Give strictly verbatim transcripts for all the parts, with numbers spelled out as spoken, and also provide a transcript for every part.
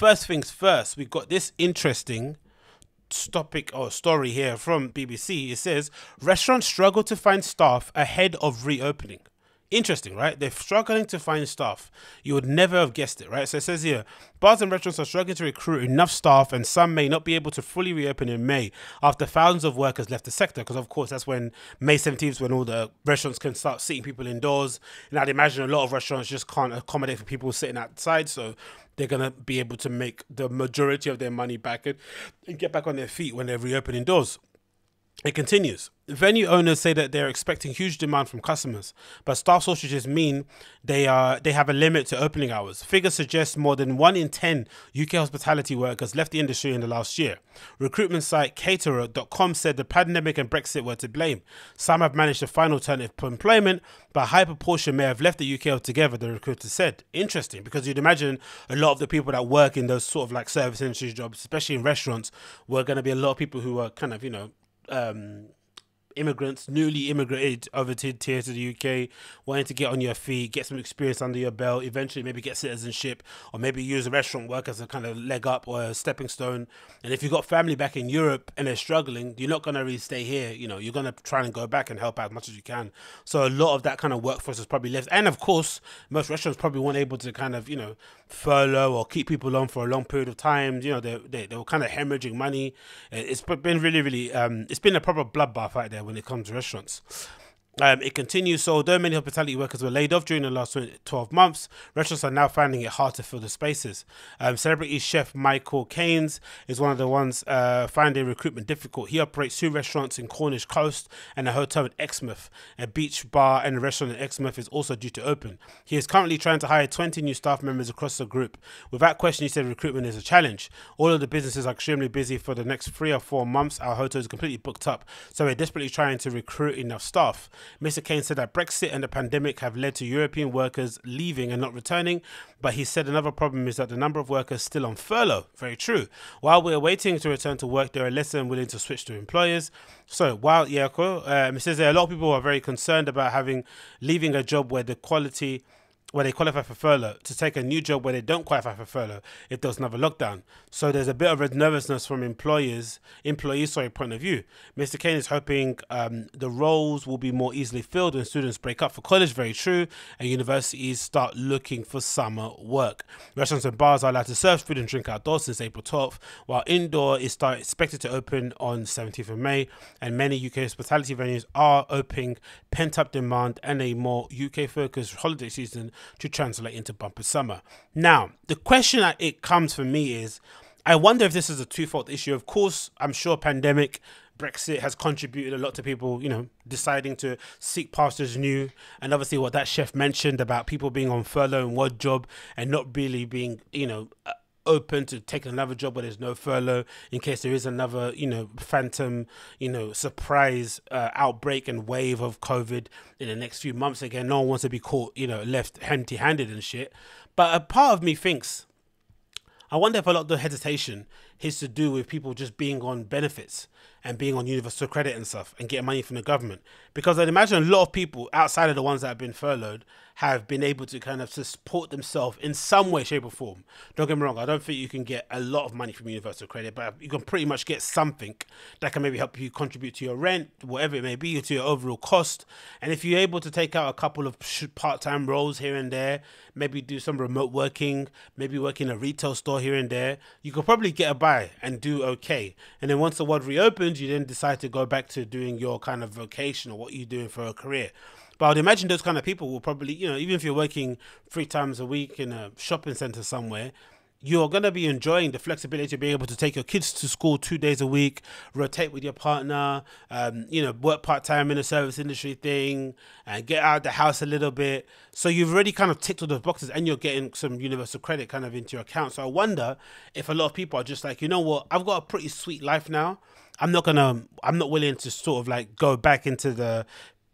first things first, we've got this interesting topic or story here from B B C. It says, restaurants struggle to find staff ahead of reopening. Interesting, right? They're struggling to find staff. You would never have guessed it, right? So it says here, bars and restaurants are struggling to recruit enough staff, and some may not be able to fully reopen in May after thousands of workers left the sector. Because, of course, that's when May seventeenth is when all the restaurants can start seating people indoors. And I'd imagine a lot of restaurants just can't accommodate for people sitting outside. So they're going to be able to make the majority of their money back and, and get back on their feet when they reopen indoors. It continues. Venue owners say that they're expecting huge demand from customers, but staff shortages mean they are they have a limit to opening hours. Figures suggest more than one in ten U K hospitality workers left the industry in the last year. Recruitment site Caterer dot com said the pandemic and Brexit were to blame. Some have managed to find alternative employment, but a high proportion may have left the U K altogether, the recruiter said. Interesting, because you'd imagine a lot of the people that work in those sort of like service industry jobs, especially in restaurants, were going to be a lot of people who are kind of, you know, Um, immigrants, newly immigrated over to, here to the U K, wanting to get on your feet, get some experience under your belt, eventually maybe get citizenship, or maybe use a restaurant work as a kind of leg up or a stepping stone. And if you've got family back in Europe and they're struggling, you're not going to really stay here. You know, you're going to try and go back and help out as much as you can. So a lot of that kind of workforce is probably left. And of course, most restaurants probably weren't able to kind of, you know, furlough or keep people on for a long period of time. You know, they, they, they were kind of hemorrhaging money. It's been really, really, um, it's been a proper bloodbath out there when it comes to restaurants. Um, it continues. So although many hospitality workers were laid off during the last twelve months, restaurants are now finding it hard to fill the spaces. Um, celebrity chef Michael Caines is one of the ones uh, finding recruitment difficult. He operates two restaurants in Cornish Coast and a hotel in Exmouth. A beach bar and a restaurant in Exmouth is also due to open. He is currently trying to hire twenty new staff members across the group. Without question, he said recruitment is a challenge. All of the businesses are extremely busy for the next three or four months. Our hotel is completely booked up, so we're desperately trying to recruit enough staff. Mister Cain said that Brexit and the pandemic have led to European workers leaving and not returning, but he said another problem is that the number of workers still on furlough. Very true. While we're waiting to return to work, they are less than willing to switch to employers. So while yeah, cool, um, it says that a lot of people are very concerned about having leaving a job where the quality where they qualify for furlough to take a new job where they don't qualify for furlough if there's another lockdown. So there's a bit of a nervousness from employers, employees, sorry, point of view. Mister Cain is hoping um, the roles will be more easily filled when students break up for college, very true, and universities start looking for summer work. Restaurants and bars are allowed to serve food and drink outdoors since April twelfth, while indoor is start, expected to open on seventeenth of May, and many U K hospitality venues are opening pent-up demand and a more U K-focused holiday season to translate into bumper summer. Now, the question that it comes for me is, I wonder if this is a twofold issue. Of course, I'm sure pandemic, Brexit has contributed a lot to people, you know, deciding to seek pastures new. And obviously what that chef mentioned about people being on furlough and one job and not really being, you know, open to taking another job where there's no furlough in case there is another, you know, phantom, you know, surprise uh, outbreak and wave of COVID in the next few months. Again, no one wants to be caught, you know, left empty-handed and shit. But a part of me thinks, I wonder if a lot of the hesitation is to do with people just being on benefits and being on universal credit and stuff and getting money from the government. Because I'd imagine a lot of people outside of the ones that have been furloughed have been able to kind of support themselves in some way, shape or form. Don't get me wrong, I don't think you can get a lot of money from universal credit, but you can pretty much get something that can maybe help you contribute to your rent, whatever it may be, or to your overall cost. And if you're able to take out a couple of part-time roles here and there, maybe do some remote working, maybe work in a retail store here and there, you could probably get a buy and do okay. And then once the world reopens, you then decide to go back to doing your kind of vocation or what you're doing for a career. But I'd imagine those kind of people will probably, you know, even if you're working three times a week in a shopping center somewhere, you're going to be enjoying the flexibility of being able to take your kids to school two days a week, rotate with your partner, um, you know, work part-time in the service industry thing and get out of the house a little bit. So you've already kind of ticked all those boxes and you're getting some universal credit kind of into your account. So I wonder if a lot of people are just like, you know what, I've got a pretty sweet life now. I'm not going to, I'm not willing to sort of like go back into the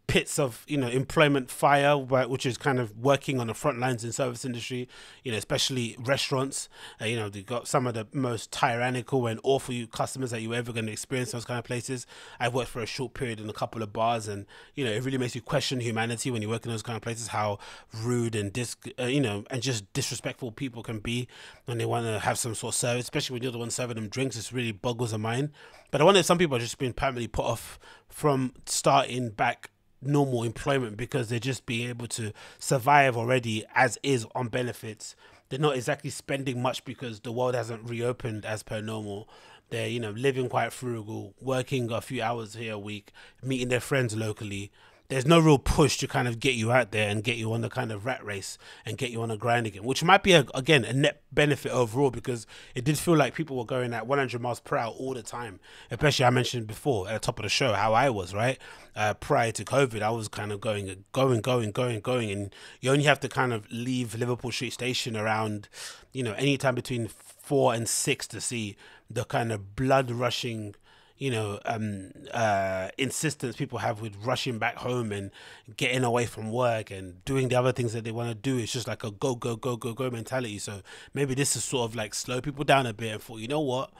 pits of, you know, employment fire, which is kind of working on the front lines in service industry, you know, especially restaurants. Uh, you know, they've got some of the most tyrannical and awful customers that you're ever going to experience in those kind of places. I've worked for a short period in a couple of bars, and, you know, it really makes you question humanity when you work in those kind of places, how rude and, dis uh, you know, and just disrespectful people can be when they want to have some sort of service, especially when you're the one serving them drinks. It really boggles the mind. But I wonder if some people are just being permanently put off from starting back normal employment because they're just being able to survive already as is on benefits. They're not exactly spending much because the world hasn't reopened as per normal. They're, you know, living quite frugal, working a few hours here a week, meeting their friends locally. There's no real push to kind of get you out there and get you on the kind of rat race and get you on the grind again, which might be, a, again, a net benefit overall, because it did feel like people were going at one hundred miles per hour all the time. Especially, I mentioned before at the top of the show how I was, right? Uh, prior to COVID, I was kind of going, going, going, going, going. And you only have to kind of leave Liverpool Street Station around, you know, anytime between four and six to see the kind of blood rushing, you know, um, uh, insistence people have with rushing back home and getting away from work and doing the other things that they want to do. It's just like a go, go, go, go, go mentality. So maybe this is sort of like slow people down a bit and thought, you know what?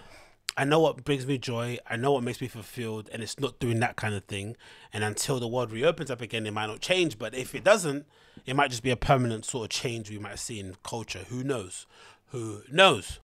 I know what brings me joy. I know what makes me fulfilled, and it's not doing that kind of thing. And until the world reopens up again, it might not change. But if it doesn't, it might just be a permanent sort of change we might see in culture. Who knows? Who knows?